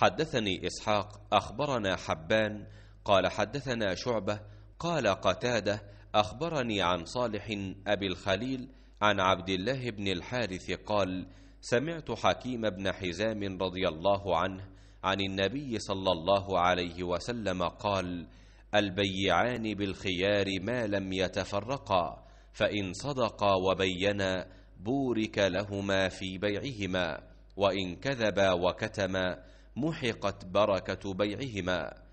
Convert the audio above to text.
حدثني إسحاق أخبرنا حبان قال حدثنا شعبة قال قتادة أخبرني عن صالح أبي الخليل عن عبد الله بن الحارث قال سمعت حكيم بن حزام رضي الله عنه عن النبي صلى الله عليه وسلم قال البيعان بالخيار ما لم يتفرقا فإن صدقا وبينا بورك لهما في بيعهما وإن كذبا وكتما محقت بركة بيعهما